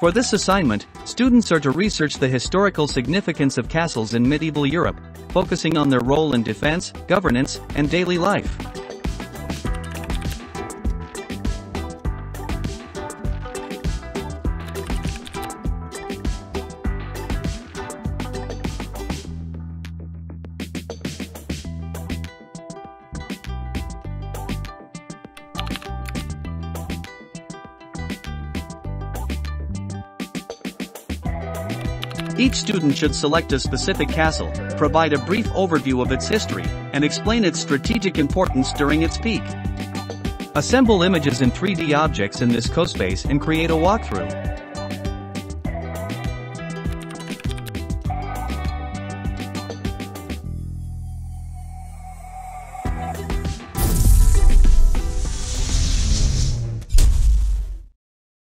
For this assignment, students are to research the historical significance of castles in medieval Europe, focusing on their role in defense, governance, and daily life. Each student should select a specific castle, provide a brief overview of its history, and explain its strategic importance during its peak. Assemble images and 3D objects in this CoSpace and create a walkthrough.